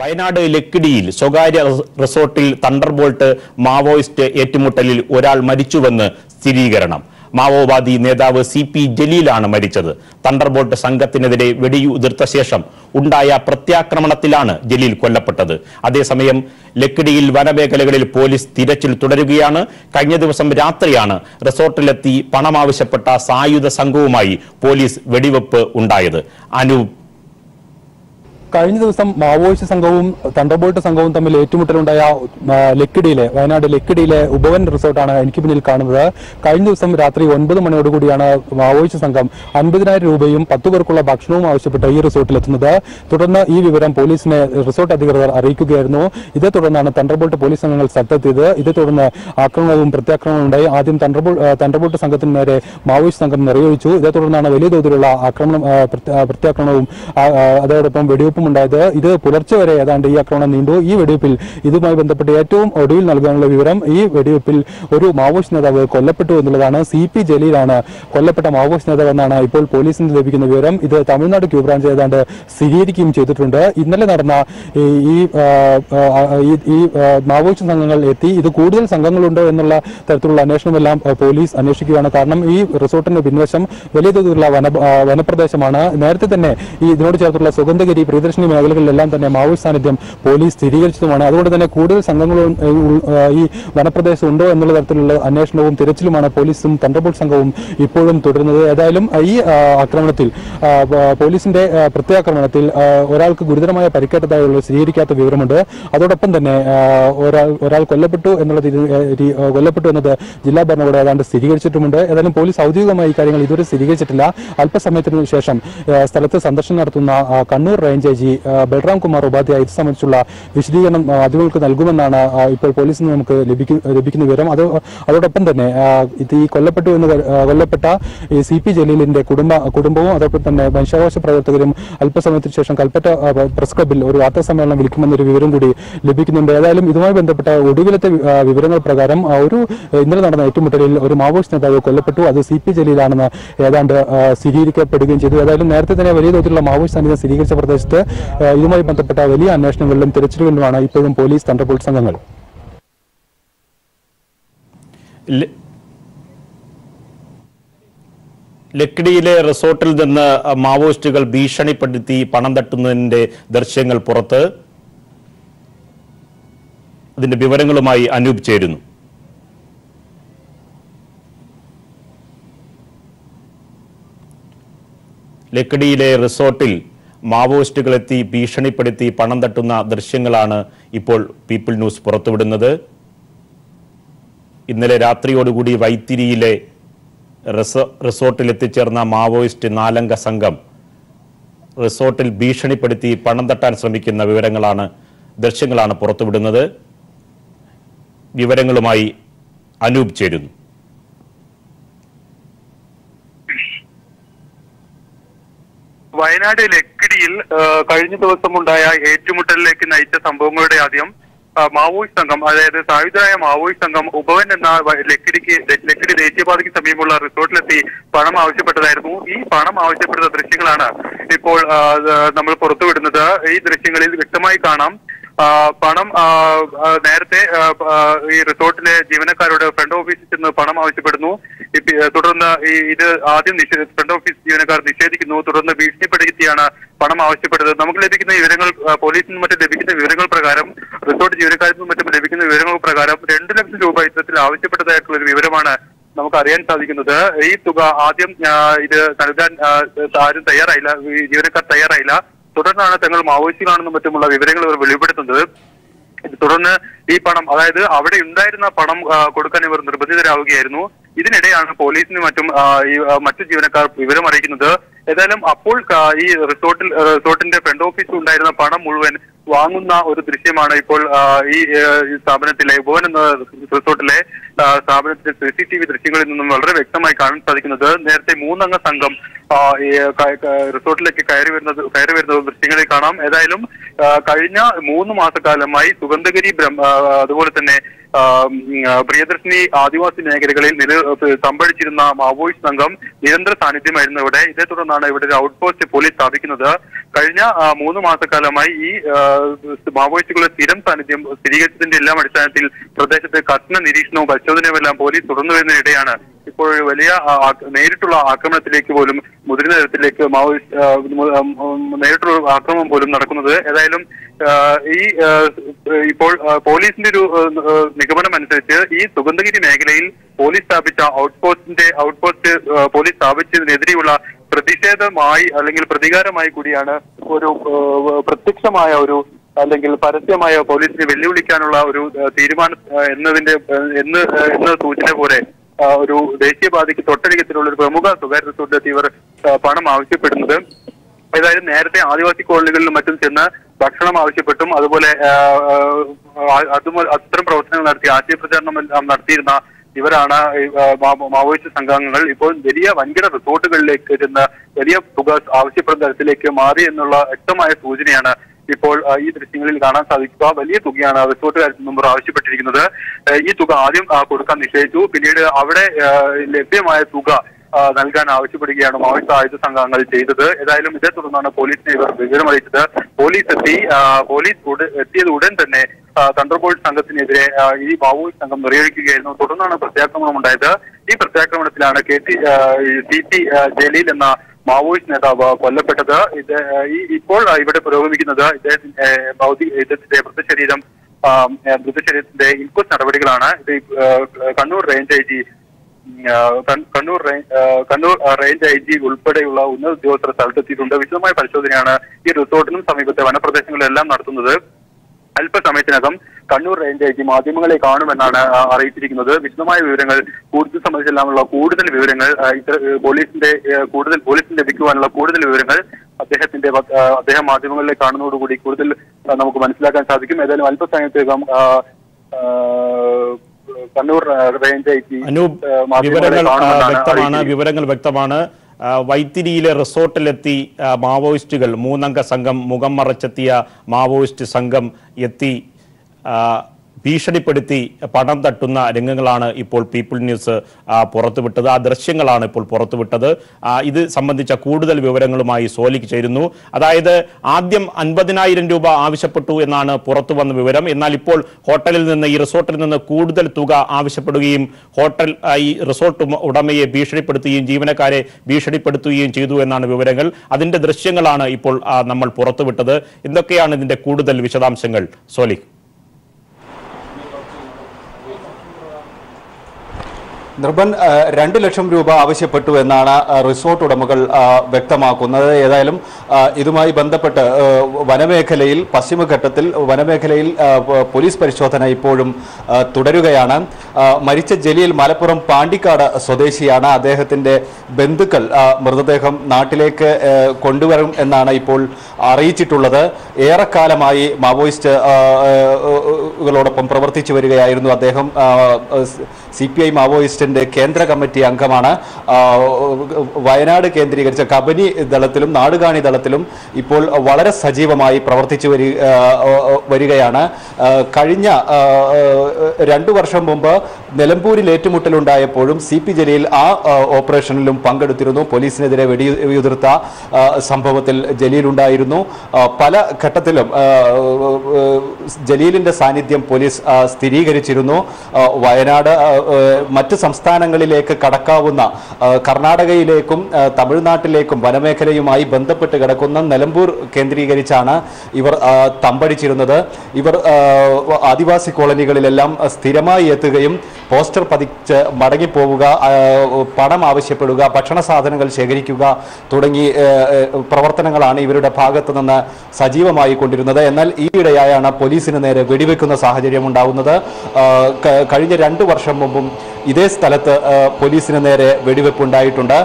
വയനാട് ലക്കിടിയിൽ സ്വകാര്യ റിസോർട്ടിൽ thunderbolt Maoist ഏറ്റുമുട്ടലിൽ ഒരാൾ മരിച്ചുവെന്ന് സ്ഥിരീകരണം. മാവോവാദി നേതാവ് CP ജലീലാണ് മരിച്ചത്. തണ്ടർബോൾട്ട് സംഘത്തിനെതിരെ വെടിയുതിർത്ത ശേഷം ഉണ്ടായ പ്രത്യാക്രമണത്തിലാണ് ജലീൽ കൊല്ലപ്പെട്ടത്. അതേസമയം ലക്കിടിയിൽ വനമേഖലകളിൽ പോലീസ് തിരച്ചിൽ തുടരുകയാണ്. കഴിഞ്ഞ ദിവസം രാത്രിയാണ് റിസോർട്ടിലെത്തി പണം ആവശ്യപ്പെട്ട സായുധ സംഘവുമായി പോലീസ് വെടിവെപ്പ് ഉണ്ടായത്. കഴിഞ്ഞ ദിവസം മാവോയിസ്റ്റ് സംഘവും തണ്ടർബോൾട്ട് സംഘവും തമ്മിൽ ഏറ്റുമുട്ടലുണ്ടായ വയനാട് ലക്കിടിയിലെ ഉപവൻ റിസോർട്ടാണ് എനിക്ക് പിന്നിൽ കാണുന്നത്. കഴിഞ്ഞ ദിവസം രാത്രി 9 മണിയോടുകൂടിയാണ് മാവോയിസ്റ്റ് സംഘം 50,000 രൂപയും 10 പേർക്കുള്ള ഭക്ഷണവും ആവശ്യപ്പെട്ട് ഈ റിസോർട്ടിലെത്തുന്നത്. തുടർന്ന് ഈ വിവരം പോലീസിനെ റിസോർട്ട് അധികൃതർ അറിയിക്കുകയായിരുന്നു. ഇതേ തുടർന്നാണ് തണ്ടർബോൾട്ട് പോലീസ് സംഘങ്ങൾ സ്ഥലത്തെത്തിയത്. ഇതേ തുടർന്ന് ആക്രമണവും പ്രത്യാക്രമണവും ഉണ്ടായി. ആദ്യം തണ്ടർബോൾട്ട് സംഘത്തിന് നേരെ മാവോയിസ്റ്റ് സംഘം നിറയൊഴിച്ചു. ഇതേ തുടർന്നാണ് വലിയ തോതിലുള്ള പ്രത്യാക്രമണവും അതോടൊപ്പം വെടിവെപ്പ് ഉണ്ടായത്. ഇത് പുലർച്ചെ വരെ ഏതാണ്ട് ഈ ആക്രമണം നീണ്ടു. ഈ വെടിവെപ്പിൽ ഇതുമായി ബന്ധപ്പെട്ട് ഏറ്റവും ഒടുവിൽ നൽകാനുള്ള വിവരം, ഈ വെടിവെപ്പിൽ ഒരു മാവോയിസ്റ്റ് നേതാവ് കൊല്ലപ്പെട്ടു എന്നുള്ളതാണ്. CP ജലീലാണ് കൊല്ലപ്പെട്ട മാവോയിസ്റ്റ് നേതാവ് എന്നാണ് ഇപ്പോൾ പോലീസിന് ലഭിക്കുന്ന വിവരം. ഇത് തമിഴ്നാട് ക്യൂബ്രാഞ്ച് ഏതാണ്ട് സ്ഥിരീകരിക്കുകയും ചെയ്തിട്ടുണ്ട്. ഇന്നലെ നടന്ന ഈ മാവോയിസ്റ്റ് സംഘങ്ങൾ എത്തി ഇത് കൂടുതൽ സംഘങ്ങളുണ്ടോ എന്നുള്ള തരത്തിലുള്ള അന്വേഷണമെല്ലാം പോലീസ് അന്വേഷിക്കുകയാണ്. കാരണം ഈ റിസോർട്ടിന്റെ പിൻവശം വലിയ തോതിലുള്ള വനപ്രദേശമാണ്. നേരത്തെ തന്നെ ഈ ഇതിനോട് ചേർത്തുള്ള സുഗന്ധഗിരി ദർശന മേഖലകളിലെല്ലാം തന്നെ മാവോയിസ്റ്റ് സാന്നിധ്യം പോലീസ് സ്ഥിരീകരിച്ചതുമാണ്. അതുകൊണ്ട് തന്നെ കൂടുതൽ സംഘങ്ങളും ഈ വനപ്രദേശം ഉണ്ടോ എന്നുള്ള തരത്തിലുള്ള അന്വേഷണവും തിരച്ചിലുമാണ് പോലീസും തണ്ടർബോൾട്ട് സംഘവും ഇപ്പോഴും തുടരുന്നത്. ഏതായാലും ഈ ആക്രമണത്തിൽ പോലീസിന്റെ പ്രത്യാക്രമണത്തിൽ ഒരാൾക്ക് ഗുരുതരമായ പരിക്കേറ്റതായുള്ള സ്ഥിരീകരിക്കാത്ത വിവരമുണ്ട്. അതോടൊപ്പം തന്നെ ഒരാൾ കൊല്ലപ്പെട്ടു എന്നത് ജില്ലാ ഭരണകൂടം ഏതാണ്ട് സ്ഥിരീകരിച്ചിട്ടുമുണ്ട്. ഏതായാലും പോലീസ് ഔദ്യോഗികമായി കാര്യങ്ങൾ ഇതുവരെ സ്ഥിരീകരിച്ചിട്ടില്ല. അല്പസമയത്തിനു ശേഷം സ്ഥലത്ത് സന്ദർശനം നടത്തുന്ന കണ്ണൂർ റേഞ്ച് ജി ബൽറാം കുമാർ ഉപാധ്യായ ഇത് സംബന്ധിച്ചുള്ള വിശദീകരണം അധികൾക്ക് നൽകുമെന്നാണ് ഇപ്പോൾ പോലീസിൽ നിന്ന് നമുക്ക് ലഭിക്കുന്ന വിവരം. അതോടൊപ്പം തന്നെ ഈ കൊല്ലപ്പെട്ട CP ജലീലിന്റെ കുടുംബവും അതോടൊപ്പം തന്നെ മനുഷ്യാവകാശ പ്രവർത്തകരും അല്പസമയത്തിന് ശേഷം കൽപ്പറ്റ പ്രസ് ക്ലബിൽ ഒരു വാർത്താ സമ്മേളനം വിളിക്കുമെന്നൊരു വിവരം കൂടി ലഭിക്കുന്നുണ്ട്. ഏതായാലും ഇതുമായി ബന്ധപ്പെട്ട ഒടുവിലത്തെ വിവരങ്ങൾ പ്രകാരം ഇന്നലെ നടന്ന ഏറ്റുമുട്ടലിൽ ഒരു മാവോയിസ്റ്റ് നേതാവ് കൊല്ലപ്പെട്ടു. അത് CP ജലീലാണെന്ന് ഏതാണ്ട് സ്ഥിരീകരിക്കപ്പെടുകയും ചെയ്തു. ഏതായാലും നേരത്തെ തന്നെ വലിയ തോതിലുള്ള മാവോയിസ്റ്റ് സാന്നിധ്യം സ്ഥിരീകരിച്ച പ്രദേശത്ത് ഇതുമായി ബന്ധപ്പെട്ട വലിയ അന്വേഷണങ്ങളിലും തിരച്ചിലുകളിലുമാണ് ഇപ്പോഴും പോലീസ് തണ്ടർബോൾട്ട് സംഘങ്ങൾ. ലക്കിടിയിലെ റിസോർട്ടിൽ നിന്ന് മാവോയിസ്റ്റുകൾ ഭീഷണിപ്പെടുത്തി പണം തട്ടുന്നതിന്റെ ദൃശ്യങ്ങൾ പുറത്ത്. അതിന്റെ വിവരങ്ങളുമായി അനൂപ് ചേരുന്നു. ലക്കിടിയിലെ റിസോർട്ടിൽ മാവോയിസ്റ്റുകളെത്തി ഭീഷണിപ്പെടുത്തി പണം തട്ടുന്ന ദൃശ്യങ്ങളാണ് ഇപ്പോൾ പീപ്പിൾ ന്യൂസ് പുറത്തുവിടുന്നത്. ഇന്നലെ രാത്രിയോടുകൂടി വൈത്തിരിയിലെ റിസോർട്ടിൽ എത്തിച്ചേർന്ന മാവോയിസ്റ്റ് 4-അംഗ സംഘം റിസോർട്ടിൽ ഭീഷണിപ്പെടുത്തി പണം തട്ടാൻ ശ്രമിക്കുന്ന ദൃശ്യങ്ങളാണ് പുറത്തുവിടുന്നത്. വിവരങ്ങളുമായി അനൂപ് ചേരുന്നു. വയനാട് ലക്കിടിയിൽ കഴിഞ്ഞ ദിവസം ഉണ്ടായ ഏറ്റുമുട്ടലിലേക്ക് നയിച്ച സംഭവങ്ങളുടെ ആദ്യം മാവോയിസ്റ്റ് സംഘം, അതായത് സായുധരായ മാവോയിസ്റ്റ് സംഘം ഉപവൻ എന്ന ലക്കിടി ദേശീയപാതയ്ക്ക് സമീപമുള്ള റിസോർട്ടിലെത്തി പണം ആവശ്യപ്പെട്ടതായിരുന്നു. ഈ പണം ആവശ്യപ്പെടുന്ന ദൃശ്യങ്ങളാണ് ഇപ്പോൾ നമ്മൾ പുറത്തുവിടുന്നത്. ഈ ദൃശ്യങ്ങളിൽ വ്യക്തമായി കാണാം പണം നേരത്തെ ഈ റിസോർട്ടിലെ ജീവനക്കാരോട് ഫ്രണ്ട് ഓഫീസിൽ ചെന്ന് പണം ആവശ്യപ്പെടുന്നു. തുടർന്ന് ഇത് ആദ്യം ഫ്രണ്ട് ഓഫീസ് ജീവനക്കാർ നിഷേധിക്കുന്നു. തുടർന്ന് ഭീഷണിപ്പെടുത്തിയാണ് പണം ആവശ്യപ്പെട്ടത്. നമുക്ക് ലഭിക്കുന്ന വിവരങ്ങൾ, പോലീസിൽ നിന്നും മറ്റും ലഭിക്കുന്ന വിവരങ്ങൾ പ്രകാരം, റിസോർട്ട് ജീവനക്കാരിൽ നിന്നും മറ്റും ലഭിക്കുന്ന വിവരങ്ങൾ പ്രകാരം 2 ലക്ഷം രൂപ ഇത്തരത്തിൽ ആവശ്യപ്പെട്ടതായിട്ടുള്ള ഒരു വിവരമാണ് നമുക്ക് അറിയാൻ സാധിക്കുന്നത്. ഈ തുക ആദ്യം ഇത് നൽകാൻ ആരും തയ്യാറായില്ല, ജീവനക്കാർ തയ്യാറായില്ല. തുടർന്നാണ് തങ്ങൾ മാവോയിസ്റ്റുകളാണെന്നും മറ്റുമുള്ള വിവരങ്ങൾ ഇവർ വെളിപ്പെടുത്തുന്നത്. തുടർന്ന് ഈ പണം, അതായത് അവിടെ ഉണ്ടായിരുന്ന പണം കൊടുക്കാൻ ഇവർ നിർബന്ധിതരാവുകയായിരുന്നു. ഇതിനിടെയാണ് പോലീസിന് മറ്റു ജീവനക്കാർ വിവരം അറിയിക്കുന്നത്. ഏതായാലും അപ്പോൾ ഈ റിസോർട്ടിന്റെ ഫ്രണ്ട് ഓഫീസിൽ ഉണ്ടായിരുന്ന പണം മുഴുവൻ വാങ്ങുന്ന ഒരു ദൃശ്യമാണ് ഇപ്പോൾ ഈ സ്ഥാപനത്തിലെ ഉപവൻ എന്ന റിസോർട്ടിലെ സ്ഥാപനത്തിലെ CCTV ദൃശ്യങ്ങളിൽ നിന്നും വളരെ വ്യക്തമായി കാണാൻ സാധിക്കുന്നത്. നേരത്തെ 3-അംഗ സംഘം റിസോർട്ടിലേക്ക് കയറി വരുന്ന ദൃശ്യങ്ങളിൽ കാണാം. ഏതായാലും കഴിഞ്ഞ 3 മാസക്കാലമായി സുഗന്ധഗിരി അതുപോലെ തന്നെ പ്രിയദർശിനി ആദിവാസി മേഖലകളിൽ സംഭരിച്ചിരുന്ന മാവോയിസ്റ്റ് സംഘം നിരന്തര സാന്നിധ്യമായിരുന്നു ഇവിടെ. ഇതേ തുടർന്നാണ് ഇവിടെ ഒരു ഔട്ട് പോസ്റ്റ് പോലീസ് സ്ഥാപിക്കുന്നത്. കഴിഞ്ഞ 3 മാസക്കാലമായി ഈ മാവോയിസ്റ്റുകളുടെ സ്ഥിരം സാന്നിധ്യം സ്ഥിരീകരിച്ചതിന്റെ എല്ലാം അടിസ്ഥാനത്തിൽ പ്രദേശത്ത് കർശന നിരീക്ഷണവും പരിശോധനയുമെല്ലാം പോലീസ് തുടർന്നു വരുന്നതിനിടെയാണ് ഇപ്പോൾ വലിയ നേരിട്ടുള്ള ആക്രമണത്തിലേക്ക് പോലും മുതിർന്ന തരത്തിലേക്ക് നേരിട്ടുള്ള ആക്രമണം പോലും നടക്കുന്നത്. ഏതായാലും ഈ ഇപ്പോൾ പോലീസിന്റെ ഒരു നിഗമനം അനുസരിച്ച് ഈ സുഗന്ധഗിരി മേഖലയിൽ പോലീസ് സ്ഥാപിച്ച ഔട്ട്പോസ്റ്റ് പോലീസ് സ്ഥാപിച്ചതിനെതിരെയുള്ള പ്രതിഷേധമായി അല്ലെങ്കിൽ പ്രതികാരമായി കൂടിയാണ് ഒരു പ്രത്യക്ഷമായ ഒരു അല്ലെങ്കിൽ പരസ്യമായ പോലീസിനെ വെല്ലുവിളിക്കാനുള്ള ഒരു തീരുമാനം എന്ന സൂചന പോലെ ഒരു ദേശീയപാതയ്ക്ക് തൊട്ടരികത്തിലുള്ള ഒരു പ്രമുഖ സ്വകാര്യ റിസോർട്ടിലെത്തി ഇവർ പണം ആവശ്യപ്പെടുന്നത്. ഏതായാലും നേരത്തെ ആദിവാസി കോളനികളിലും മറ്റും ചെന്ന് ഭക്ഷണം ആവശ്യപ്പെട്ടും അതുപോലെ അത്തരം പ്രവർത്തനങ്ങൾ നടത്തി ആശയപ്രചാരണം നടത്തിയിരുന്ന ഇവരാണ് മാവോയിസ്റ്റ് സംഘാംഗങ്ങൾ. ഇപ്പോൾ വലിയ വൻകിട റിസോർട്ടുകളിലേക്ക് ചെന്ന് വലിയ തുക ആവശ്യപ്പെടുന്ന തരത്തിലേക്ക് മാറി എന്നുള്ള വ്യക്തമായ സൂചനയാണ് ഇപ്പോൾ ഈ ദൃശ്യങ്ങളിൽ കാണാൻ സാധിക്കുക. വലിയ തുകയാണ് റിസോർട്ടുകാരിൽ നിന്നും ആവശ്യപ്പെട്ടിരിക്കുന്നത്. ഈ തുക ആദ്യം കൊടുക്കാൻ നിശ്ചയിച്ചു, പിന്നീട് അവിടെ ലഭ്യമായ തുക നൽകാൻ ആവശ്യപ്പെടുകയാണ് മാവോയിസ്റ്റ് ആയുധ സംഘങ്ങൾ ചെയ്തത്. ഏതായാലും ഇതേ തുടർന്നാണ് പോലീസിനെ ഇവർ വിവരമറിയിച്ചത്. പോലീസ് എത്തിയത് ഉടൻ തന്നെ തണ്ടർബോൾട്ട് സംഘത്തിനെതിരെ ഈ മാവോയിസ്റ്റ് സംഘം നിറയൊഴിക്കുകയായിരുന്നു. തുടർന്നാണ് പ്രത്യാക്രമണം ഉണ്ടായത്. ഈ പ്രത്യാക്രമണത്തിലാണ് CT ജലീൽ എന്ന മാവോയിസ്റ്റ് നേതാവ് കൊല്ലപ്പെട്ടത്. ഇപ്പോൾ ഇവിടെ പുരോഗമിക്കുന്നത് ഇദ്ദേഹത്തിന്റെ മൃതശരീരത്തിന്റെ ഇൻക്വസ്റ്റ് നടപടികളാണ്. ഇത് കണ്ണൂർ റേഞ്ച് ഐ ജി ഉൾപ്പെടെയുള്ള ഉന്നത ഉദ്യോഗസ്ഥർ സ്ഥലത്തെത്തിയിട്ടുണ്ട്. വിശദമായ പരിശോധനയാണ് ഈ റിസോർട്ടിനും സമീപത്തെ വനപ്രദേശങ്ങളിലെല്ലാം നടത്തുന്നത്. അല്പസമയത്തിനകം കണ്ണൂർ റേഞ്ച് ഐ ജി മാധ്യമങ്ങളെ കാണുമെന്നാണ് അറിയിച്ചിരിക്കുന്നത്. വിശദമായ വിവരങ്ങൾ കൂടുതൽ സംബന്ധിച്ചെല്ലാമുള്ള കൂടുതൽ വിവരങ്ങൾ പോലീസിന് ലഭിക്കുവാനുള്ള കൂടുതൽ വിവരങ്ങൾ അദ്ദേഹം മാധ്യമങ്ങളെ കാണുന്നതോടുകൂടി കൂടുതൽ നമുക്ക് മനസ്സിലാക്കാൻ സാധിക്കും. ഏതായാലും അല്പസമയത്തേക്കും കണ്ണൂർ റേഞ്ച് ഐ ജി വിവരങ്ങൾ വ്യക്തമാണ്. വൈത്തിരിയിലെ റിസോർട്ടിലെത്തി മാവോയിസ്റ്റുകൾ 3 അംഗ സംഘം മുഖം മറച്ചെത്തിയ മാവോയിസ്റ്റ് സംഘം എത്തി ഭീഷണിപ്പെടുത്തി പണം തട്ടുന്ന രംഗങ്ങളാണ് ഇപ്പോൾ പീപ്പിൾ ന്യൂസ് പുറത്തുവിട്ടത്. ആ ദൃശ്യങ്ങളാണ് ഇപ്പോൾ പുറത്തുവിട്ടത്. ഇത് സംബന്ധിച്ച കൂടുതൽ വിവരങ്ങളുമായി സോലിക്ക് ചേരുന്നു. അതായത് ആദ്യം 50,000 രൂപ ആവശ്യപ്പെട്ടു എന്നാണ് പുറത്തു വന്ന വിവരം. എന്നാൽ ഇപ്പോൾ ഹോട്ടലിൽ നിന്ന് ഈ റിസോർട്ടിൽ നിന്ന് കൂടുതൽ തുക ആവശ്യപ്പെടുകയും ഈ റിസോർട്ട് ഉടമയെ ഭീഷണിപ്പെടുത്തുകയും ജീവനക്കാരെ ഭീഷണിപ്പെടുത്തുകയും ചെയ്തു എന്നാണ് വിവരങ്ങൾ. അതിന്റെ ദൃശ്യങ്ങളാണ് ഇപ്പോൾ നമ്മൾ പുറത്തുവിട്ടത്. എന്തൊക്കെയാണ് ഇതിന്റെ കൂടുതൽ വിശദാംശങ്ങൾ സോലിക്ക്? നിർബൻ 2 ലക്ഷം രൂപ ആവശ്യപ്പെട്ടു എന്നാണ് റിസോർട്ട് ഉടമകൾ വ്യക്തമാക്കുന്നത്. ഏതായാലും ഇതുമായി ബന്ധപ്പെട്ട് പശ്ചിമഘട്ടത്തിൽ വനമേഖലയിൽ പോലീസ് പരിശോധന ഇപ്പോഴും തുടരുകയാണ്. മരിച്ച ജലീൽ മലപ്പുറം പാണ്ടിക്കാട് സ്വദേശിയാണ്. അദ്ദേഹത്തിൻ്റെ ബന്ധുക്കൾ മൃതദേഹം നാട്ടിലേക്ക് കൊണ്ടുവരും എന്നാണ് ഇപ്പോൾ അറിയിച്ചിട്ടുള്ളത്. ഏറെക്കാലമായി മാവോയിസ്റ്റുകളോടൊപ്പം പ്രവർത്തിച്ചു വരികയായിരുന്നു അദ്ദേഹം. CPI മാവോയിസ്റ്റ് കേന്ദ്ര കമ്മിറ്റി അംഗമാണ്. വയനാട് കേന്ദ്രീകരിച്ച കബനി ദളത്തിലും നാടുകാണി ദളത്തിലും ഇപ്പോൾ വളരെ സജീവമായി പ്രവർത്തിച്ചു വരികയാണ്. കഴിഞ്ഞ 2 വർഷം മുമ്പ് നിലമ്പൂരിൽ ഏറ്റുമുട്ടലുണ്ടായപ്പോഴും CP ജലീൽ ആ ഓപ്പറേഷനിലും പങ്കെടുത്തിരുന്നു. പോലീസിനെതിരെ വെടിയുതിർത്ത സംഭവത്തിൽ ജലീൽ ഉണ്ടായിരുന്നു. പല ഘട്ടത്തിലും ജലീലിൻ്റെ സാന്നിധ്യം പോലീസ് സ്ഥിരീകരിച്ചിരുന്നു. വയനാട് മറ്റ് സംസ്ഥാനങ്ങളിലേക്ക് കടക്കാവുന്ന കർണാടകയിലേക്കും തമിഴ്നാട്ടിലേക്കും വനമേഖലയുമായി ബന്ധപ്പെട്ട് കിടക്കുന്ന നിലമ്പൂർ കേന്ദ്രീകരിച്ചാണ് ഇവർ തമ്പടിച്ചിരുന്നത്. ഇവർ ആദിവാസി കോളനികളിലെല്ലാം സ്ഥിരമായി എത്തുകയും പോസ്റ്റർ പതിച്ച് മടങ്ങിപ്പോവുക, പണം ആവശ്യപ്പെടുക, ഭക്ഷണ സാധനങ്ങൾ ശേഖരിക്കുക തുടങ്ങി പ്രവർത്തനങ്ങളാണ് ഇവരുടെ ഭാഗത്തു നിന്ന് സജീവമായി കൊണ്ടിരുന്നത്. എന്നാൽ ഈയിടെയായാണ് പോലീസിന് നേരെ വെടിവെക്കുന്ന സാഹചര്യം ഉണ്ടാവുന്നത്. കഴിഞ്ഞ 2 വർഷം മുമ്പും ഇതേ സ്ഥലത്ത് പോലീസിന് നേരെ വെടിവെപ്പുണ്ടായിട്ടുണ്ട്.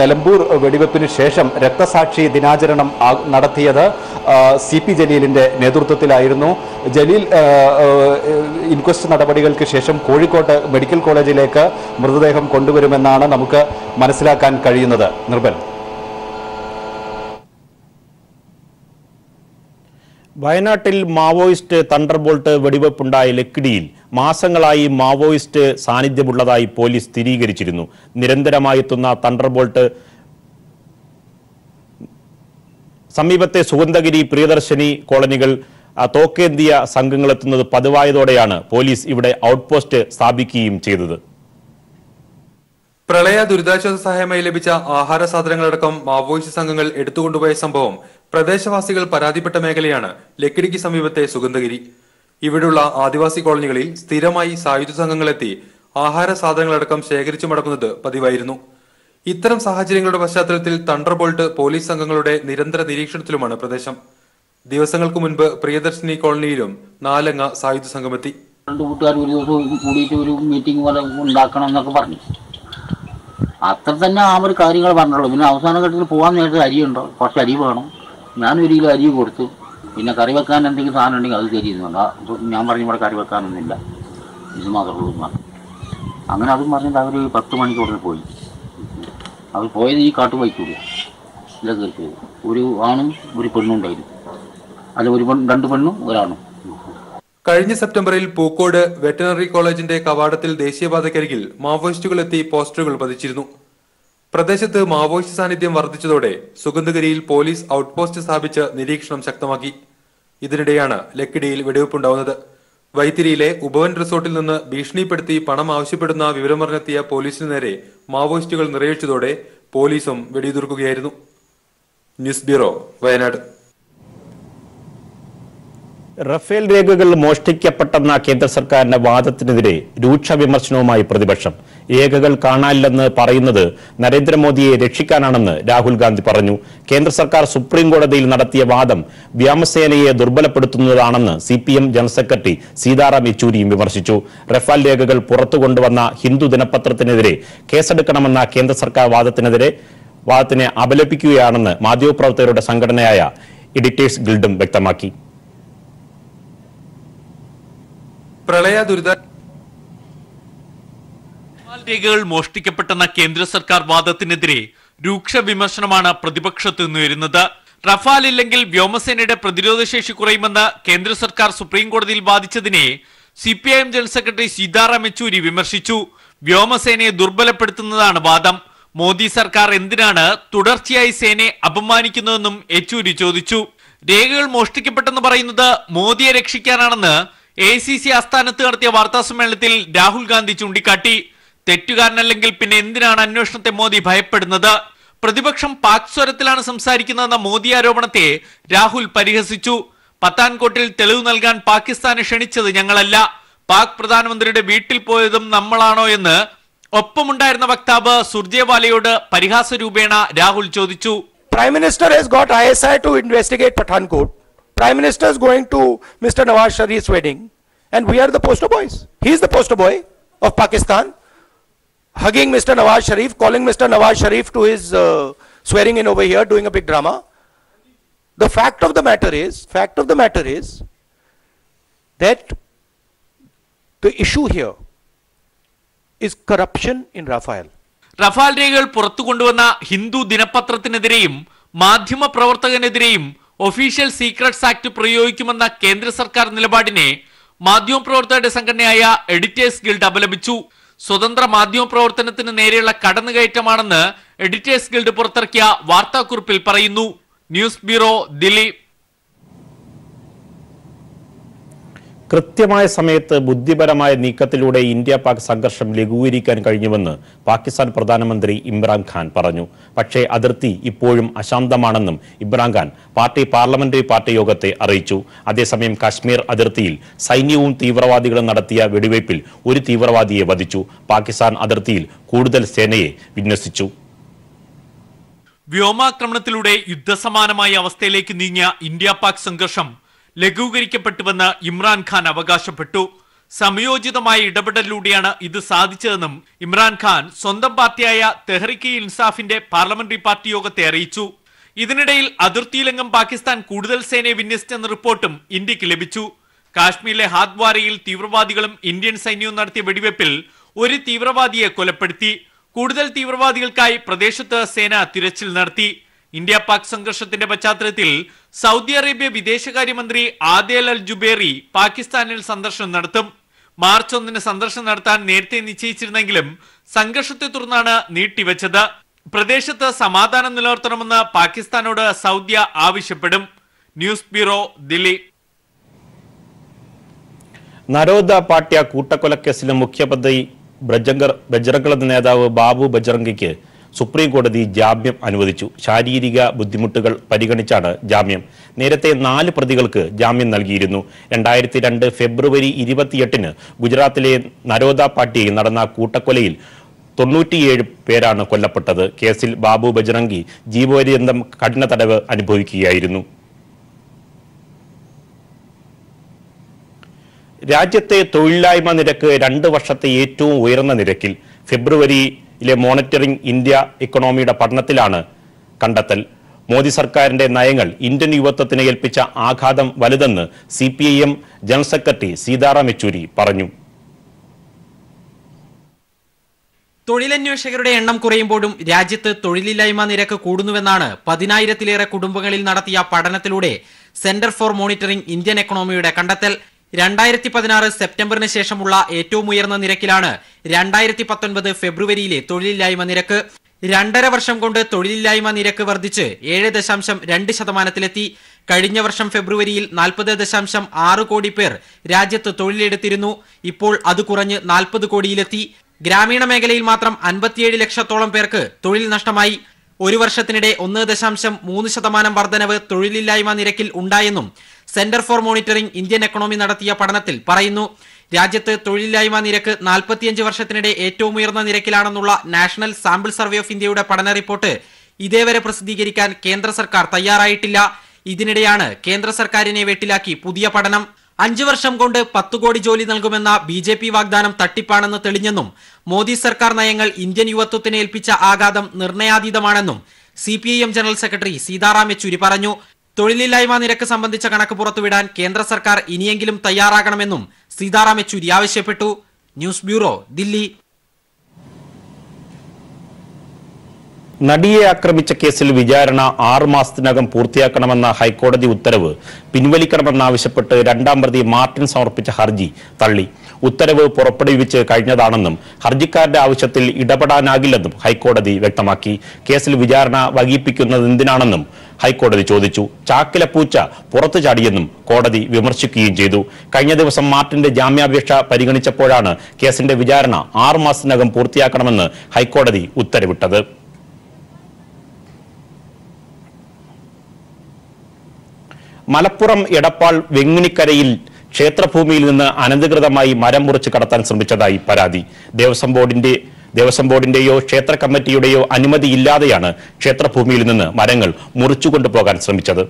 നിലമ്പൂർ വെടിവെപ്പിന് ശേഷം രക്തസാക്ഷി ദിനാചരണം നടത്തിയത് CP ജലീലിൻ്റെ നേതൃത്വത്തിലായിരുന്നു. ജലീൽ ഇൻക്വസ്റ്റ് നടപടികൾക്ക് ശേഷം കോഴിക്കോട്ട് മെഡിക്കൽ കോളേജിലേക്ക് മൃതദേഹം കൊണ്ടുവരുമെന്നാണ് നമുക്ക് മനസ്സിലാക്കാൻ കഴിയുന്നത്. നിർബൽ വയനാട്ടിൽ മാവോയിസ്റ്റ് തണ്ടർബോൾട്ട് വെടിവെപ്പുണ്ടായ ലക്കിടിയിൽ മാസങ്ങളായി മാവോയിസ്റ്റ് സാന്നിധ്യമുള്ളതായി പോലീസ് സ്ഥിരീകരിച്ചിരുന്നു. നിരന്തരമായി എത്തുന്ന തണ്ടർബോൾട്ട് സമീപത്തെ സുഗന്ധഗിരി പ്രിയദർശിനി കോളനികൾ തോക്കേന്തിയ സംഘങ്ങളെത്തുന്നത് പതിവായതോടെയാണ് പോലീസ് ഇവിടെ ഔട്ട് പോസ്റ്റ് സ്ഥാപിക്കുകയും ചെയ്തത്. പ്രളയ ദുരിതാശ്വാസ സഹായമായി ലഭിച്ച ആഹാര സാധനങ്ങളടക്കം മാവോയിസ്റ്റ് സംഘങ്ങൾ എടുത്തുകൊണ്ടുപോയ സംഭവം പ്രദേശവാസികൾ പരാതിപ്പെട്ട മേഖലയാണ് ലക്കിടിക്ക് സമീപത്തെ സുഗന്ധഗിരി. ഇവിടെയുള്ള ആദിവാസി കോളനികളിൽ സ്ഥിരമായി സായുധ സംഘങ്ങളെത്തി ആഹാര സാധനങ്ങളടക്കം ശേഖരിച്ചു മടക്കുന്നത് പതിവായിരുന്നു. ഇത്തരം സാഹചര്യങ്ങളുടെ പശ്ചാത്തലത്തിൽ തണ്ടർബോൾട്ട് പോലീസ് സംഘങ്ങളുടെ നിരന്തര നിരീക്ഷണത്തിലുമാണ് പ്രദേശം. ദിവസങ്ങൾക്ക് മുൻപ് പ്രിയദർശിനി കോളനിയിലും 4 അംഗ സായുധ സംഘമെത്തി. രണ്ട് കൂട്ടുകാർ ഒരു ദിവസം കൂടിയിട്ട് ഒരു മീറ്റിംഗ് പോലെ ഉണ്ടാക്കണം എന്നൊക്കെ പറഞ്ഞു. അത്ര തന്നെ ആ ഒരു കാര്യങ്ങൾ പറഞ്ഞുള്ളൂ. പിന്നെ അവസാന ഘട്ടത്തിൽ പോകാൻ നേരത്തെ അരിയുണ്ടോ, കുറച്ച് അരി വേണം. ഞാനൊരു കിലോ അരി കൊടുത്തു. പിന്നെ കറി വെക്കാൻ എന്തെങ്കിലും സാധനം ഉണ്ടെങ്കിൽ അത് തരുന്നുണ്ട്. ഞാൻ പറഞ്ഞു ഇവിടെ കറി വെക്കാനൊന്നുമില്ല, ഇത് മാത്രമേ ഉള്ളൂ. അങ്ങനെ അതും പറഞ്ഞിട്ട് അവർ 10 മണിക്കൂറിൽ പോയി. അവർ പോയത് ഈ കാട്ടു വയ്ക്കൂല ഇല്ല കയറി. ഒരു ആണും ഒരു പെണ്ണും ഉണ്ടായിരുന്നു. അല്ല, ഒരു രണ്ട് പെണ്ണും ഒരാണും. കഴിഞ്ഞ സെപ്റ്റംബറിൽ പൂക്കോട് വെറ്ററിനറി കോളേജിന്റെ കവാടത്തിൽ ദേശീയപാതക്കരികിൽ മാവോയിസ്റ്റുകൾ എത്തി പോസ്റ്ററുകൾ പതിച്ചിരുന്നു. പ്രദേശത്ത് മാവോയിസ്റ്റ് സാന്നിധ്യം വർദ്ധിച്ചതോടെ സുഗന്ധഗിരിയിൽ പോലീസ് ഔട്ട്പോസ്റ്റ് സ്ഥാപിച്ച് നിരീക്ഷണം ശക്തമാക്കി. ഇതിനിടെയാണ് ലക്കിടിയിൽ വെടിവെപ്പുണ്ടാവുന്നത്. വൈത്തിരിയിലെ ഉപവൻ റിസോർട്ടിൽ നിന്ന് ഭീഷണിപ്പെടുത്തി പണം ആവശ്യപ്പെടുന്ന വിവരമറിഞ്ഞെത്തിയ പോലീസിനു നേരെ മാവോയിസ്റ്റുകൾ നിറയൊഴിച്ചതോടെ പോലീസും വെടിയുതിർക്കുകയായിരുന്നു. News bureau, Wayanad. റഫേൽ രേഖകൾ മോഷ്ടിക്കപ്പെട്ടെന്ന കേന്ദ്ര സർക്കാരിന്റെ വാദത്തിനെതിരെ രൂക്ഷ വിമർശനവുമായി പ്രതിപക്ഷം. രേഖകൾ കാണാനില്ലെന്ന് പറയുന്നത് നരേന്ദ്രമോദിയെ രക്ഷിക്കാനാണെന്ന് രാഹുൽ ഗാന്ധി പറഞ്ഞു. കേന്ദ്ര സർക്കാർ സുപ്രീം കോടതിയിൽ നടത്തിയ വാദം വ്യോമസേനയെ ദുർബലപ്പെടുത്തുന്നതാണെന്ന് CPM ജനറൽ സെക്രട്ടറി സീതാറാം യെച്ചൂരിയും വിമർശിച്ചു. റഫാൽ രേഖകൾ പുറത്തു കൊണ്ടുവന്ന ഹിന്ദു ദിനപത്രത്തിനെതിരെ കേസെടുക്കണമെന്ന കേന്ദ്ര സർക്കാർ വാദത്തിനെ അപലപിക്കുകയാണെന്ന് മാധ്യമപ്രവർത്തകരുടെ സംഘടനയായ എഡിറ്റേഴ്സ് ഗിൽഡും വ്യക്തമാക്കി. പ്രളയ ദുരിതരേഖകൾ മോഷ്ടിക്കപ്പെട്ടെന്ന കേന്ദ്ര സർക്കാർ വാദത്തിനെതിരെ രൂക്ഷ വിമർശനമാണ് പ്രതിപക്ഷത്ത് നിന്നുയരുന്നത്. റഫാൽ ഇല്ലെങ്കിൽ വ്യോമസേനയുടെ പ്രതിരോധശേഷി കുറയുമെന്ന് കേന്ദ്ര സർക്കാർ സുപ്രീം കോടതിയിൽ വാദിച്ചതിനെ CPIM general secretary Sitaram Yechury വിമർശിച്ചു. വ്യോമസേനയെ ദുർബലപ്പെടുത്തുന്നതാണ് വാദം. മോദി സർക്കാർ എന്തിനാണ് തുടർച്ചയായി സേനയെ അപമാനിക്കുന്നതെന്നും യെച്ചൂരി ചോദിച്ചു. രേഖകൾ മോഷ്ടിക്കപ്പെട്ടെന്ന് പറയുന്നത് മോദിയെ രക്ഷിക്കാനാണെന്ന് ACC ആസ്ഥാനത്ത് നടത്തിയ വാർത്താസമ്മേളനത്തിൽ രാഹുൽ ഗാന്ധി ചൂണ്ടിക്കാട്ടി. തെറ്റുകാരനല്ലെങ്കിൽ പിന്നെ എന്തിനാണ് അന്വേഷണത്തെ മോദി ഭയപ്പെടുന്നത്? പ്രതിപക്ഷം പാക് സ്വരത്തിലാണ് സംസാരിക്കുന്നതെന്ന മോദി ആരോപണത്തെ രാഹുൽ പരിഹസിച്ചു. പത്താൻകോട്ടിൽ തെളിവ് നൽകാൻ പാകിസ്ഥാനെ ക്ഷണിച്ചത് ഞങ്ങളല്ല, പാക് പ്രധാനമന്ത്രിയുടെ വീട്ടിൽ പോയതും നമ്മളാണോ എന്ന് ഒപ്പമുണ്ടായിരുന്ന വക്താവ് സുർജേവാലയോട് പരിഹാസ രൂപേണ രാഹുൽ ചോദിച്ചു. Prime minister has got ISI to investigate Pathankot. Prime Minister is going to Mr. Nawaz Sharif's wedding, and we are the poster boys. He is the poster boy of Pakistan, hugging Mr. Nawaz Sharif, calling Mr. Nawaz Sharif to his swearing in over here, doing a big drama. The fact of the matter is that the issue here is corruption in Rafale. Rafale രേഖകൾ പുറത്തു കൊണ്ടുവന്ന ഹിന്ദു ദിനപത്രത്തിനെതിരെയും മാധ്യമ പ്രവർത്തകനെതിരെയും official secrets act പ്രയോഗിക്കുമെന്ന കേന്ദ്ര സർക്കാർ നിലപാടിനെ മാധ്യമപ്രവർത്തകരുടെ സംഘടനയായ എഡിറ്റേഴ്സ് ഗിൽഡ് അപലപിച്ചു. സ്വതന്ത്ര മാധ്യമപ്രവർത്തനത്തിന് നേരെയുള്ള കടന്നുകയറ്റമാണെന്ന് എഡിറ്റേഴ്സ് ഗിൽഡ് പുറത്തിറക്കിയ വാർത്താക്കുറിപ്പിൽ പറയുന്നു. News bureau, Delhi. കൃത്യമായ സമയത്ത് ബുദ്ധിപരമായ നീക്കത്തിലൂടെ ഇന്ത്യ പാക് സംഘർഷം ലഘൂകരിക്കാൻ കഴിഞ്ഞുവെന്ന് പാകിസ്ഥാൻ പ്രധാനമന്ത്രി ഇമ്രാൻഖാൻ പറഞ്ഞു. പക്ഷേ അതിർത്തി ഇപ്പോഴും അശാന്തമാണെന്നും ഇമ്രാൻഖാൻ പാർട്ടി പാർലമെന്ററി പാർട്ടി യോഗത്തെ അറിയിച്ചു. അതേസമയം കശ്മീർ അതിർത്തിയിൽ സൈന്യവും തീവ്രവാദികളും നടത്തിയ വെടിവയ്പിൽ ഒരു തീവ്രവാദിയെ വധിച്ചു. പാകിസ്ഥാൻ അതിർത്തിയിൽ കൂടുതൽ സേനയെ വിന്യസിച്ചു. വ്യോമാക്രമണത്തിലൂടെ യുദ്ധസമാനമായ അവസ്ഥയിലേക്ക് നീങ്ങിയ ഇന്ത്യ പാക് സംഘർഷം ലഘൂകരിക്കപ്പെട്ടുവെന്ന് ഇമ്രാൻഖാൻ അവകാശപ്പെട്ടു. സമയോചിതമായ ഇടപെടലിലൂടെയാണ് ഇത് സാധിച്ചതെന്നും ഇമ്രാൻഖാൻ സ്വന്തം പാർട്ടിയായ തെഹ്രിക്ക് ഇൻസാഫിന്റെ പാർലമെന്ററി പാർട്ടി യോഗത്തെ അറിയിച്ചു. ഇതിനിടയിൽ അതിർത്തിയിലെങ്ങും പാകിസ്ഥാൻ കൂടുതൽ സേനയെ വിന്യസിച്ചെന്ന റിപ്പോർട്ടും ഇന്ത്യക്ക് ലഭിച്ചു. കാശ്മീരിലെ ഹാദ്വാരയിൽ തീവ്രവാദികളും ഇന്ത്യൻ സൈന്യവും നടത്തിയ വെടിവെപ്പിൽ ഒരു തീവ്രവാദിയെ കൊലപ്പെടുത്തി. കൂടുതൽ തീവ്രവാദികൾക്കായി പ്രദേശത്ത് സേന തിരച്ചിൽ നടത്തി. ഇന്ത്യ പാക് സംഘർഷത്തിന്റെ പശ്ചാത്തലത്തിൽ സൗദി അറേബ്യ വിദേശകാര്യമന്ത്രി ആദേൽ അൽ ജുബേറി പാകിസ്ഥാനിൽ സന്ദർശനം നടത്തും. മാർച്ച് 1 സന്ദർശനം നടത്താൻ നേരത്തെ നിശ്ചയിച്ചിരുന്നെങ്കിലും സംഘർഷത്തെ തുടർന്നാണ് നീട്ടിവെച്ചത്. പ്രദേശത്ത് സമാധാനം നിലനിർത്തണമെന്ന് പാകിസ്ഥാനോട് സൗദി ആവശ്യപ്പെടും. News bureau, Delhi. നരോദ പാട്യ കൂട്ടക്കൊലക്കേസിലെ മുഖ്യപ്രതി ബജ്റംഗ്ദൾ നേതാവ് ബാബു ബജ്റംഗിക്ക് സുപ്രീം കോടതി ജാമ്യം അനുവദിച്ചു. ശാരീരിക ബുദ്ധിമുട്ടുകൾ പരിഗണിച്ചാണ് ജാമ്യം. നേരത്തെ 4 പ്രതികൾക്ക് ജാമ്യം നൽകിയിരുന്നു. 2002 ഫെബ്രുവരി 28-ന് ഗുജറാത്തിലെ നരോദ പാട്യയിൽ നടന്ന കൂട്ടക്കൊലയിൽ 97 പേരാണ് കൊല്ലപ്പെട്ടത്. കേസിൽ ബാബു ബജ്റംഗി ജീവപര്യന്തം കഠിന തടവ് അനുഭവിക്കുകയായിരുന്നു. രാജ്യത്തെ തൊഴിലില്ലായ്മ നിരക്ക് 2 വർഷത്തെ ഏറ്റവും ഉയർന്ന നിരക്കിൽ. ഫെബ്രുവരിയിലെ മോണിറ്ററിംഗ് ഇന്ത്യ ഇക്കണോമിയുടെ പഠനത്തിലാണ് കണ്ടെത്തൽ. മോദി സർക്കാരിന്റെ നയങ്ങൾ ഇന്ത്യൻ യുവത്വത്തിന് ഏൽപ്പിച്ച ആഘാതം വലുതെന്ന് CPIM general secretary Sitaram Yechury പറഞ്ഞു. തൊഴിലന്വേഷകരുടെ എണ്ണം കുറയുമ്പോഴും രാജ്യത്ത് തൊഴിലില്ലായ്മ നിരക്ക് കൂടുന്നുവെന്നാണ് 10,000-ലേറെ കുടുംബങ്ങളിൽ നടത്തിയ പഠനത്തിലൂടെ സെന്റർ ഫോർ മോണിറ്ററിംഗ് ഇന്ത്യൻ എക്കണോമിയുടെ കണ്ടെത്തൽ. 2016 സെപ്റ്റംബറിന് ശേഷമുള്ള ഏറ്റവും ഉയർന്ന നിരക്കിലാണ് 2019 ഫെബ്രുവരിയിലെ തൊഴിലില്ലായ്മ നിരക്ക്. 2.5 വർഷം കൊണ്ട് തൊഴിലില്ലായ്മ നിരക്ക് വർദ്ധിച്ച് 7.2%-ലെത്തി. കഴിഞ്ഞ വർഷം ഫെബ്രുവരിയിൽ 40.6 കോടി പേർ രാജ്യത്ത് തൊഴിലെടുത്തിരുന്നു. ഇപ്പോൾ അത് കുറഞ്ഞ് 40 കോടിയിലെത്തി. ഗ്രാമീണ മേഖലയിൽ മാത്രം 57 ലക്ഷത്തോളം പേർക്ക് തൊഴിൽ നഷ്ടമായി. ഒരു വർഷത്തിനിടെ 1.3% വർധനവ് തൊഴിലില്ലായ്മ നിരക്കിൽ ഉണ്ടായെന്നും centre for monitoring Indian economy നടത്തിയ പഠനത്തിൽ പറയുന്നു. രാജ്യത്ത് തൊഴിലില്ലായ്മ നിരക്ക് 45 വർഷത്തിനിടെ ഏറ്റവും ഉയർന്ന നിരക്കിലാണെന്നുള്ള നാഷണൽ സാമ്പിൾ സർവേ ഓഫ് ഇന്ത്യയുടെ പഠന റിപ്പോർട്ട് ഇതേവരെ പ്രസിദ്ധീകരിക്കാൻ കേന്ദ്ര സർക്കാർ തയ്യാറായിട്ടില്ല. ഇതിനിടെയാണ് കേന്ദ്ര സർക്കാരിനെ വെട്ടിലാക്കി പുതിയ പഠനം. 5 വർഷം കൊണ്ട് 10 കോടി ജോലി നൽകുമെന്ന BJP വാഗ്ദാനം തട്ടിപ്പാണെന്ന് തെളിഞ്ഞെന്നും മോദി സർക്കാർ നയങ്ങൾ ഇന്ത്യൻ യുവത്വത്തിന് ഏൽപ്പിച്ച ആഘാതം നിർണയാതീതമാണെന്നും CPIM general secretary Sitaram Yechury പറഞ്ഞു. തൊഴിലില്ലായ്മ നിരക്ക് സംബന്ധിച്ച കണക്ക് പുറത്തുവിടാൻ കേന്ദ്ര സർക്കാർ ഇനിയെങ്കിലും തയ്യാറാകണമെന്നും സീതാറാം യെച്ചൂരി ആവശ്യപ്പെട്ടു. News bureau, Delhi. നടിയെ ആക്രമിച്ച കേസിൽ വിചാരണ 6 മാസത്തിനകം പൂർത്തിയാക്കണമെന്ന ഹൈക്കോടതി ഉത്തരവ് പിൻവലിക്കണമെന്നാവശ്യപ്പെട്ട് 2-ാം പ്രതി മാർട്ടിൻ സമർപ്പിച്ച ഹർജി തള്ളി. ഉത്തരവ് പുറപ്പെടുവിച്ച് കഴിഞ്ഞതാണെന്നും ഹർജിക്കാരുടെ ആവശ്യത്തിൽ ഇടപെടാനാകില്ലെന്നും ഹൈക്കോടതി വ്യക്തമാക്കി. കേസിൽ വിചാരണ വൈകിപ്പിക്കുന്നതെന്തിനാണെന്നും ഹൈക്കോടതി ചോദിച്ചു. ചാക്കിലപ്പൂച്ച പുറത്തു ചാടിയെന്നും കോടതി വിമർശിക്കുകയും ചെയ്തു. കഴിഞ്ഞ ദിവസം മാർട്ടിന്റെ ജാമ്യാപേക്ഷ പരിഗണിച്ചപ്പോഴാണ് കേസിന്റെ വിചാരണ 6 മാസത്തിനകം പൂർത്തിയാക്കണമെന്ന് ഹൈക്കോടതി ഉത്തരവിട്ടത്. മലപ്പുറം എടപ്പാൾ വെങ്ങിനിക്കരയിൽ ക്ഷേത്രഭൂമിയിൽ നിന്ന് അനധികൃതമായി മരം മുറിച്ച് കടത്താൻ ശ്രമിച്ചതായി പരാതി. ദേവസ്വം ബോർഡിന്റെയോ ക്ഷേത്ര കമ്മിറ്റിയുടെയോ അനുമതിയില്ലാതെയാണ് ക്ഷേത്രഭൂമിയിൽ നിന്ന് മരങ്ങൾ മുറിച്ചുകൊണ്ടുപോകാൻ ശ്രമിച്ചത്.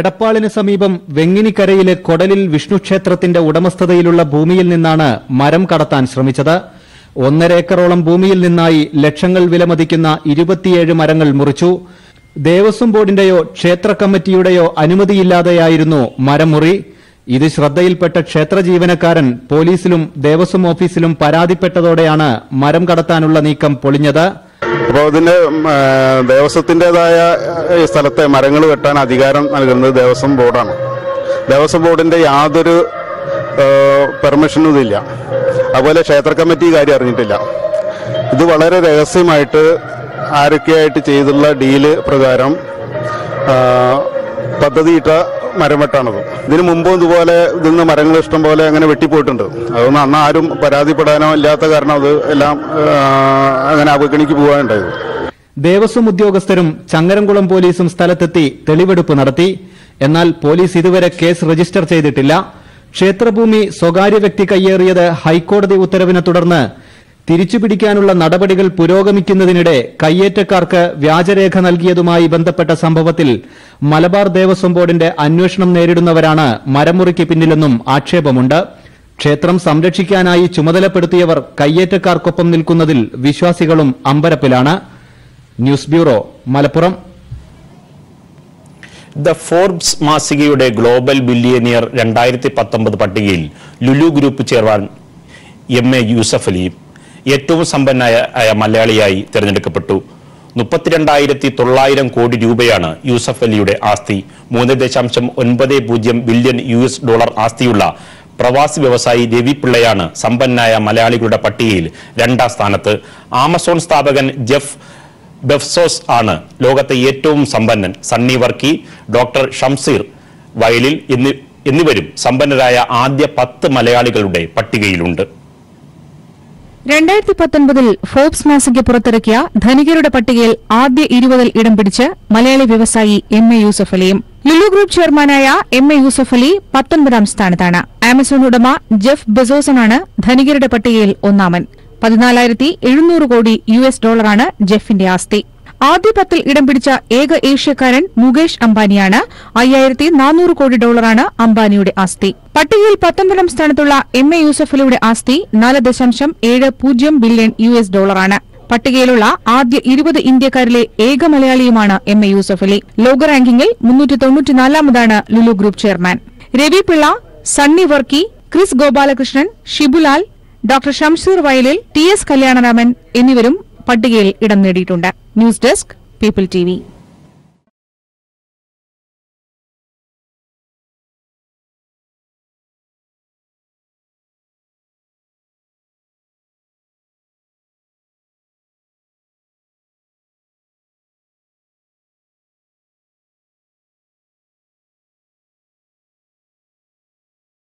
എടപ്പാളിന് സമീപം വെങ്ങിനിക്കരയിലെ കൊടലിൽ വിഷ്ണു ക്ഷേത്രത്തിന്റെ ഉടമസ്ഥതയിലുള്ള ഭൂമിയിൽ നിന്നാണ് മരം കടത്താൻ ശ്രമിച്ചത്. 1.5 ഏക്കറോളം ഭൂമിയിൽ നിന്നായി ലക്ഷങ്ങൾ വിലമതിക്കുന്ന 27 മരങ്ങൾ മുറിച്ചു. ദേവസ്വം ബോർഡിന്റെയോ ക്ഷേത്ര കമ്മിറ്റിയുടെയോ അനുമതിയില്ലാതെയായിരുന്നു മരംമുറി. ഇത് ശ്രദ്ധയിൽപ്പെട്ട ക്ഷേത്ര ജീവനക്കാരൻ പോലീസിലും ദേവസ്വം ഓഫീസിലും പരാതിപ്പെട്ടതോടെയാണ് മരം കടത്താനുള്ള നീക്കം പൊളിഞ്ഞത്. അപ്പോൾ ഇതിന്റെ ദേവസ്വത്തിൻ്റെതായ സ്ഥലത്തെ മരങ്ങൾ വെട്ടാൻ അധികാരം നൽകുന്നത് ദേവസ്വം ബോർഡാണ്. ദേവസ്വം ബോർഡിന്റെ യാതൊരു പെർമിഷനും ഇതില്ല. അതുപോലെ ക്ഷേത്ര കമ്മിറ്റി കാര്യം അറിഞ്ഞിട്ടില്ല. ഇത് വളരെ രഹസ്യമായിട്ട് ആരൊക്കെയായിട്ട് ചെയ്തുള്ള ഡീല് പ്രകാരം പദ്ധതിയിട്ട മരം വെട്ടാണത്. ഇതിന് മുമ്പും ഇതുപോലെ ഇതിന്ന് മരങ്ങൾ ഇഷ്ടം പോലെ അങ്ങനെ വെട്ടിപ്പോയിട്ടുണ്ട്. അതൊന്നും അന്ന് ആരും പരാതിപ്പെടാനോ ഇല്ലാത്ത കാരണം അത് എല്ലാം അങ്ങനെ അവഗണിക്ക് പോകാനുണ്ടായത്. ദേവസ്വം ഉദ്യോഗസ്ഥരും ചങ്ങരംകുളം പോലീസും സ്ഥലത്തെത്തി തെളിവെടുപ്പ് നടത്തി. എന്നാൽ പോലീസ് ഇതുവരെ കേസ് രജിസ്റ്റർ ചെയ്തിട്ടില്ല. ക്ഷേത്രഭൂമി സ്വകാര്യ വ്യക്തി കയ്യേറിയത് ഹൈക്കോടതി ഉത്തരവിനെ തുടർന്ന് തിരിച്ചുപിടിക്കാനുള്ള നടപടികൾ പുരോഗമിക്കുന്നതിനിടെ കയ്യേറ്റക്കാർക്ക് വ്യാജരേഖ നൽകിയതുമായി ബന്ധപ്പെട്ട സംഭവത്തിൽ മലബാർ ദേവസ്വം ബോർഡിന്റെ അന്വേഷണം നേരിടുന്നവരാണ് മരംമുറിക്ക് പിന്നിലെന്നും ആക്ഷേപമുണ്ട്. ക്ഷേത്രം സംരക്ഷിക്കാനായി ചുമതലപ്പെടുത്തിയവർ കയ്യേറ്റക്കാർക്കൊപ്പം നിൽക്കുന്നതിൽ വിശ്വാസികളും അമ്പരപ്പിലാണ്. News bureau, Malappuram. The Forbes മാസികയുടെ ഗ്ലോബൽ ബില്ലിയനിയർ 2019 പട്ടികയിൽ Lulu group chairman MA Yusuff Ali ഏറ്റവും സമ്പന്നനായ മലയാളിയായി തിരഞ്ഞെടുക്കപ്പെട്ടു. 32,900 കോടി രൂപയാണ് യൂസഫ് അലിയുടെ ആസ്തി. 3.90 ബില്യൺ $US ആസ്തിയുള്ള പ്രവാസി വ്യവസായി രവിപിള്ളയാണ് സമ്പന്നനായ മലയാളികളുടെ പട്ടികയിൽ രണ്ടാം സ്ഥാനത്ത്. ആമസോൺ സ്ഥാപകൻ ജെഫ് ബെഫ്സോസ് ആണ് ലോകത്തെ ഏറ്റവും സമ്പന്നൻ. സണ്ണി വർക്കി, ഡോക്ടർ ഷംസീർ വയലിൽ എന്നിവരും സമ്പന്നരായ ആദ്യ 10 മലയാളികളുടെ പട്ടികയിലുണ്ട്. 2019 ഫോർബ്സ് മാസിക പുറത്തിറക്കിയ ധനികരുടെ പട്ടികയിൽ ആദ്യ 20 ഇടം പിടിച്ച് മലയാളി വ്യവസായി എം.എ. യൂസഫ് അലിയും. ലുലു ഗ്രൂപ്പ് ചെയർമാനായ എം.എ. യൂസഫ് അലി 19ാം സ്ഥാനത്താണ്. ആമസോൺ ഉടമ ജെഫ് ബെസോസനാണ് ധനികരുടെ പട്ടികയിൽ ഒന്നാമൻ. 14,700 കോടി $ആണ് ജെഫിന്റെ ആസ്തി. ആദ്യ 10 ഇടം പിടിച്ച ഏക ഏഷ്യക്കാരൻ മുകേഷ് അംബാനിയാണ്. 5,400 കോടി $ആണ് അംബാനിയുടെ ആസ്തി. പട്ടികയിൽ 19ാം സ്ഥാനത്തുള്ള എം.എ. യൂസഫ് അലിയുടെ ആസ്തി 4.70 ബില്യൺ $ആണ്. പട്ടികയിലുള്ള ആദ്യ 20 ഇന്ത്യക്കാരിലെ ഏക മലയാളിയുമാണ് എം.എ. യൂസഫ് അലി. ലോക റാങ്കിംഗിൽ 394ാമതാണ് Lulu group chairman. Ravi Pillai, Sunny Varkey, Kris Gopalakrishnan, Shibulal, doctor Shamsheer Vayalil, T S. Kalyanaraman എന്നിവരും പട്ടികയിൽ ഇടം നേടിയിട്ടുണ്ട്. News desk people TV.